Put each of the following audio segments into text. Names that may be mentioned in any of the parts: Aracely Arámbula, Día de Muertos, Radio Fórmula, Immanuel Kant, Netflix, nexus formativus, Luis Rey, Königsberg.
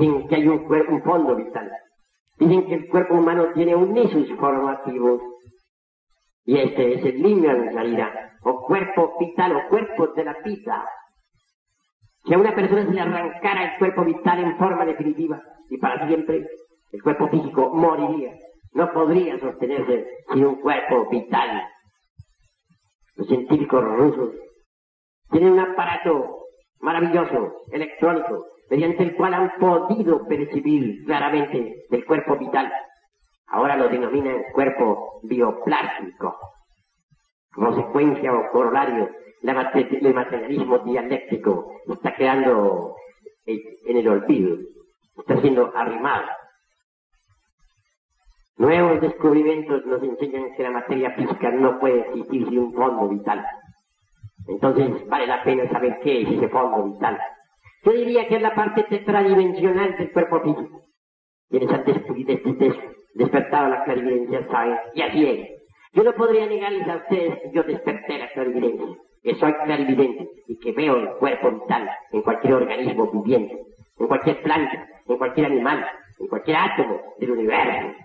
dicen que hay un fondo vital. Dicen que el cuerpo humano tiene un nisus formativo. Y este es el niño en realidad, o cuerpo vital, o cuerpo de la vida. Si a una persona se le arrancara el cuerpo vital en forma definitiva y para siempre, el cuerpo físico moriría. No podría sostenerse sin un cuerpo vital. Los científicos rusos tienen un aparato maravilloso, electrónico, mediante el cual han podido percibir claramente el cuerpo vital. Ahora lo denominan cuerpo bioplástico. Consecuencia o corolario, el materialismo dialéctico está quedando en el olvido, está siendo arrimado. Nuevos descubrimientos nos enseñan que la materia física no puede existir sin un fondo vital. Entonces vale la pena saber qué es ese fondo vital. Yo diría que es la parte tetradimensional del cuerpo físico. Quienes han despertado la clarividencia saben, y así es. Yo no podría negarles a ustedes que yo desperté la clarividencia, que soy clarividente y que veo el cuerpo vital en cualquier organismo viviente, en cualquier planta, en cualquier animal, en cualquier átomo del universo.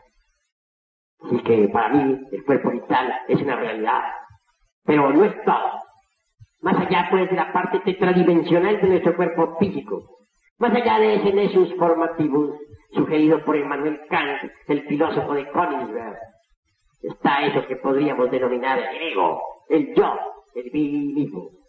Así que para mí el cuerpo vital es una realidad, pero no es todo. Más allá pues de la parte tetradimensional de nuestro cuerpo físico, más allá de ese nexus formativus sugerido por Immanuel Kant, el filósofo de Königsberg, está eso que podríamos denominar el ego, el yo, el mí mismo.